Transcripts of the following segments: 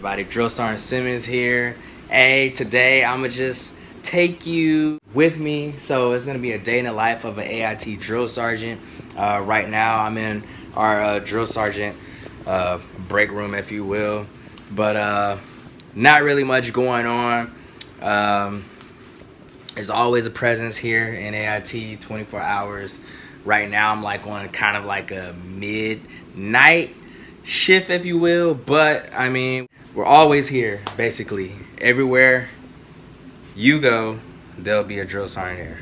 everybody, Drill Sergeant Simmons here. Hey, today I'ma just take you with me. So it's gonna be a day in the life of an AIT drill sergeant. Right now I'm in our drill sergeant break room, if you will, but not really much going on. There's always a presence here in AIT 24 hours. Right now I'm like on kind of like a midnight shift, if you will, but I mean, we're always here basically. Everywhere you go, there'll be a drill sergeant here.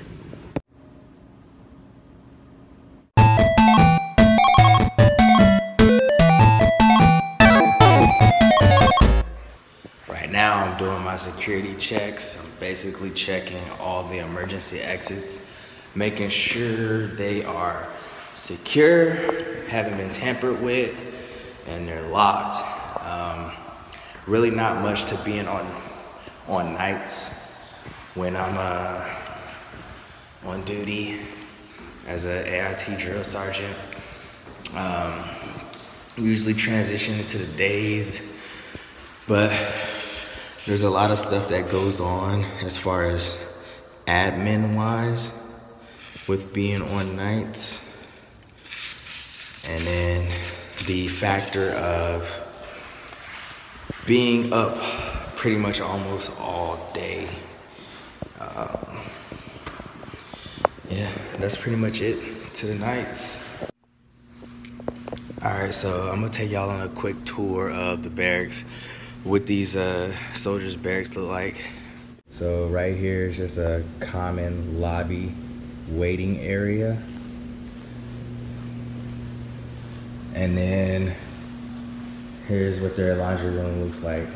Right now I'm doing my security checks. I'm basically checking all the emergency exits, making sure they are secure, haven't been tampered with, and they're locked. Really not much to being on nights when I'm on duty as an AIT drill sergeant. Usually transition into the days, but there's a lot of stuff that goes on as far as admin wise with being on nights. And then the factor of being up pretty much almost all day. Yeah, that's pretty much it to the nights. Alright, so I'm gonna take y'all on a quick tour of the barracks, what these soldiers' barracks look like. So right here is just a common lobby waiting area. And then here's what their laundry room looks like.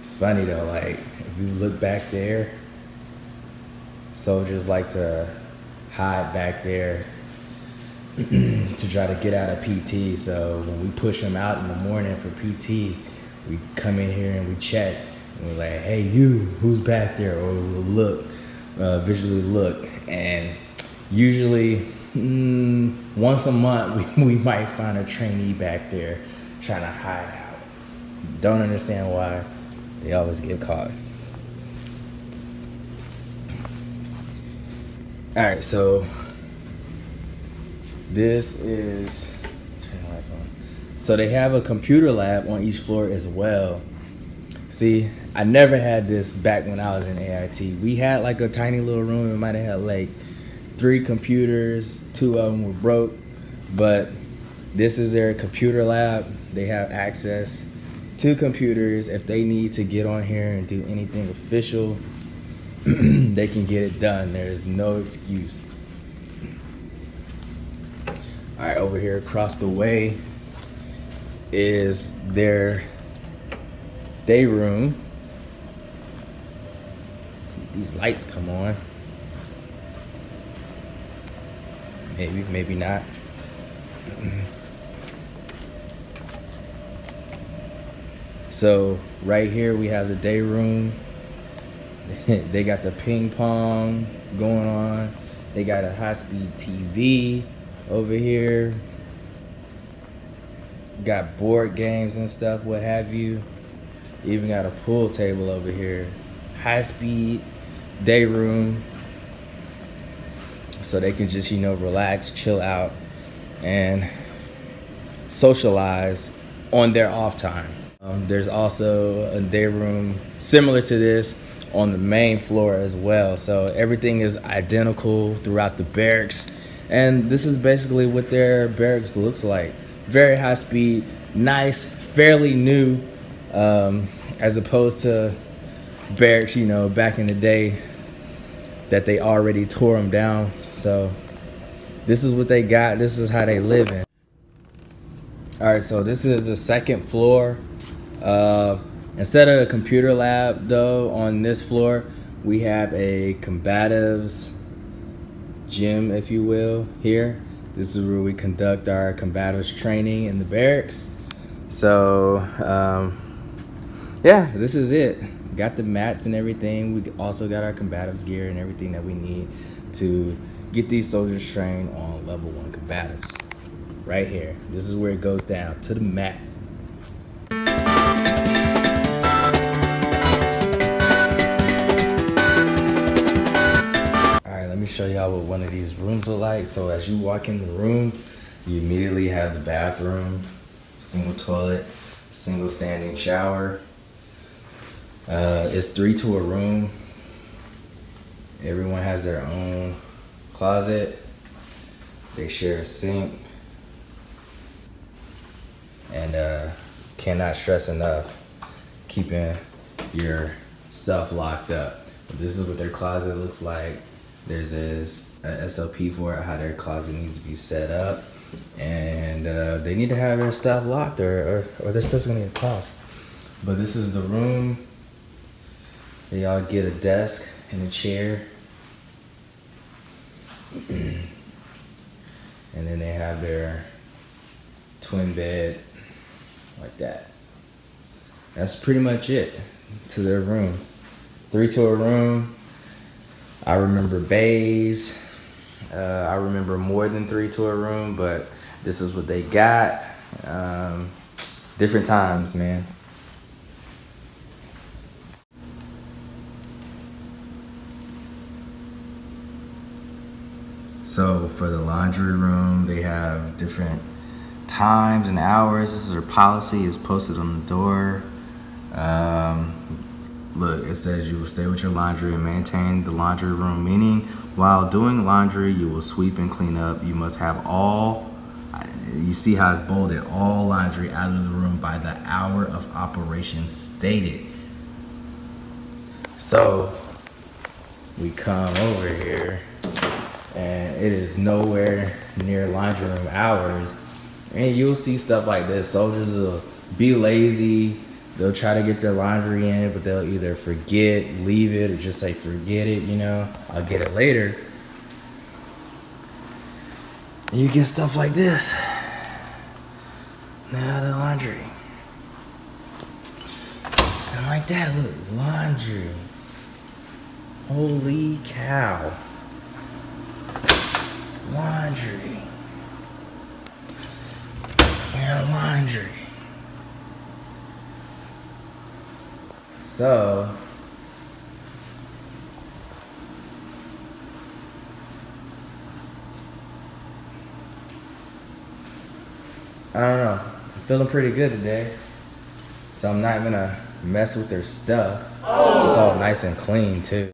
It's funny though, like if you look back there, soldiers like to hide back there to try to get out of PT. So when we push them out in the morning for PT, we come in here and we check. And we're like, hey, you, who's back there? Or we'll look, visually look. And usually, once a month, we might find a trainee back there trying to hide out. Don't understand why. They always get caught. All right, so this is, turn the lights on. So they have a computer lab on each floor as well. See, I never had this back when I was in AIT. We had like a tiny little room. It might have had like 3 computers, 2 of them were broke, but this is their computer lab. They have access to computers. If they need to get on here and do anything official, they can get it done. There's no excuse. All right, over here across the way is their day room. Let's see if these lights come on. Maybe, maybe not. So right here we have the day room. They got the ping pong going on. They got a high-speed TV over here. Got board games and stuff, what have you. Even got a pool table over here. High-speed day room. So they can just, you know, relax, chill out, and socialize on their off time. There's also a day room similar to this on the main floor as well. So everything is identical throughout the barracks. And this is basically what their barracks looks like. Very high speed, nice, fairly new, as opposed to barracks, you know, back in the day that they already tore them down. So this is what they got. This is how they live in. All right, so this is the second floor. Instead of a computer lab though, on this floor, we have a combatives gym, if you will, here. This is where we conduct our combatives training in the barracks. So yeah, this is it. Got the mats and everything. We also got our combatives gear and everything that we need to get these soldiers trained on level 1 combatives. right here. This is where it goes down to the mat. Alright, let me show y'all what one of these rooms look like. So as you walk in the room, you immediately have the bathroom, single toilet, single standing shower. It's 3 to a room. Everyone has their own closet. They share a sink. And cannot stress enough keeping your stuff locked up. This is what their closet looks like. There's this SLP for it, how their closet needs to be set up. And they need to have their stuff locked or their stuff's gonna get tossed. But this is the room. They all get a desk and a chair. And then they have their twin bed like that. That's pretty much it to their room. 3 to a room. I remember bays. I remember more than 3 to a room, but this is what they got. Different times, man. So for the laundry room, they have different times and hours. This is their policy. It's posted on the door. Look, it says you will stay with your laundry and maintain the laundry room, meaning while doing laundry, you will sweep and clean up. You must have all, you see how it's bolded, all laundry out of the room by the hour of operation stated. So we come over here and it is nowhere near laundry room hours. And you'll see stuff like this. Soldiers will be lazy. They'll try to get their laundry in, but they'll either forget, leave it, or just say, forget it, you know, I'll get it later. And you get stuff like this. Now the laundry. And like that, look, laundry. Holy cow. Laundry. And laundry. So, I don't know, I'm feeling pretty good today, so I'm not gonna mess with their stuff. Oh. It's all nice and clean too.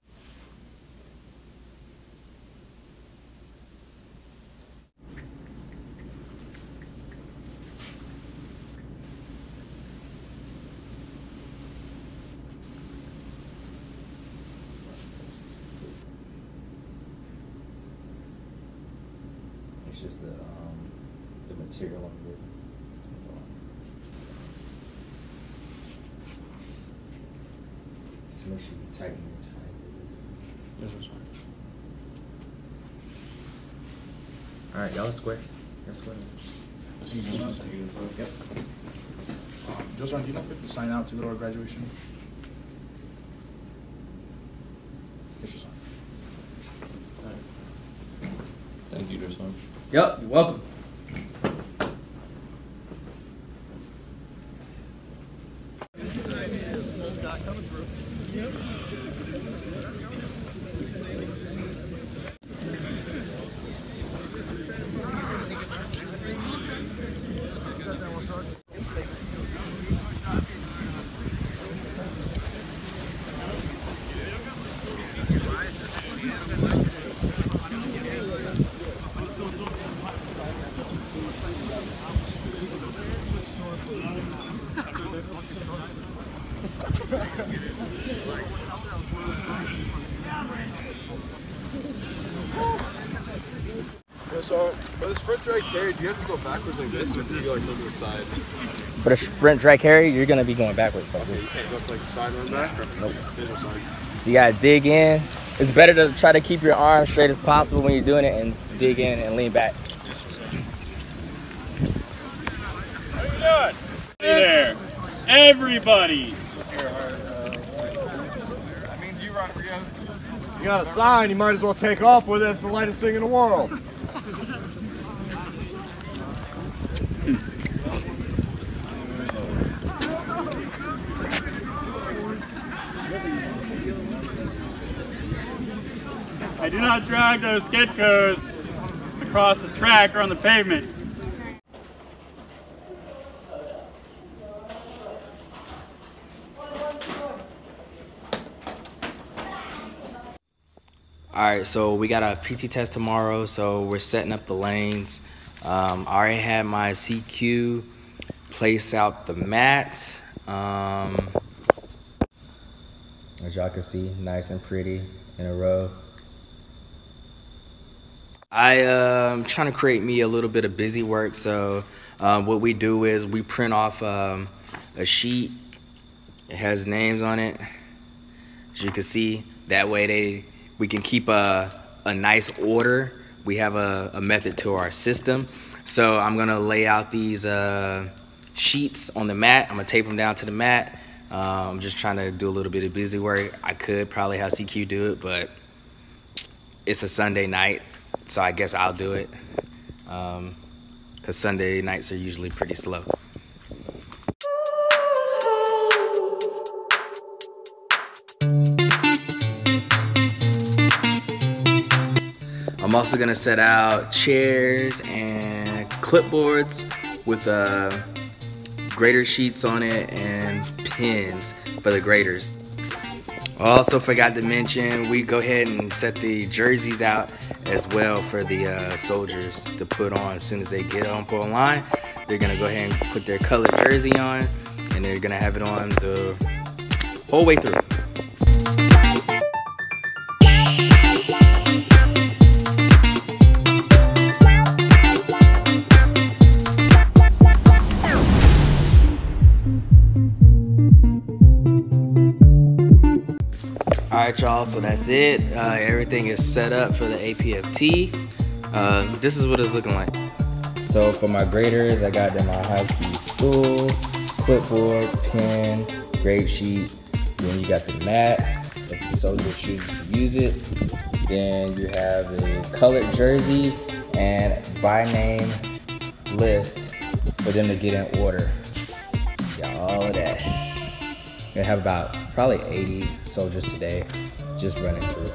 It's just the material of it. That's all. Just make sure you tighten your tie. Yes, I'm sorry. All right, y'all square. Y'all square. Yep. Drill Sergeant, do you know if we have to sign out to go to our graduation? Yes, sir. All right. Thank you, Drill Sergeant. Yep, you're welcome. So, for the sprint dry carry, do you have to go backwards like this, or do you go like to the side? For the sprint dry carry, you're going to be going backwards. Like this. You can't go to like the side run back? Or nope. So you got to dig in. It's better to try to keep your arm straight as possible when you're doing it and dig in and lean back. How you doing? Hey there, everybody. I mean, do you run for you? You got a sign, you might as well take off with it. It's the lightest thing in the world. I do not drag those Skidco's across the track or on the pavement. All right, so we got a PT test tomorrow, so we're setting up the lanes. I already had my CQ place out the mats. As y'all can see, nice and pretty in a row. I'm trying to create me a little bit of busy work, so what we do is we print off a sheet. It has names on it, as you can see. That way we can keep a nice order. We have a method to our system. So I'm gonna lay out these sheets on the mat. I'm gonna tape them down to the mat. I'm just trying to do a little bit of busy work. I could probably have CQ do it, but it's a Sunday night, so I guess I'll do it. 'Cause Sunday nights are usually pretty slow. I'm also gonna set out chairs and clipboards with grader sheets on it and pins for the graders. I also forgot to mention we go ahead and set the jerseys out as well for the soldiers to put on as soon as they get up online. They're gonna go ahead and put their colored jersey on, and they're gonna have it on the whole way through. Alright y'all, so that's it. Everything is set up for the APFT. This is what it's looking like. So for my graders, I got them my high-speed spool, clipboard, pen, grade sheet. Then you got the mat, if the soldier chooses to use it. Then you have the colored jersey and by name list for them to get in order. Got all of that. Gonna have about probably 80 soldiers today, just running through.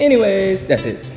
Anyways, that's it.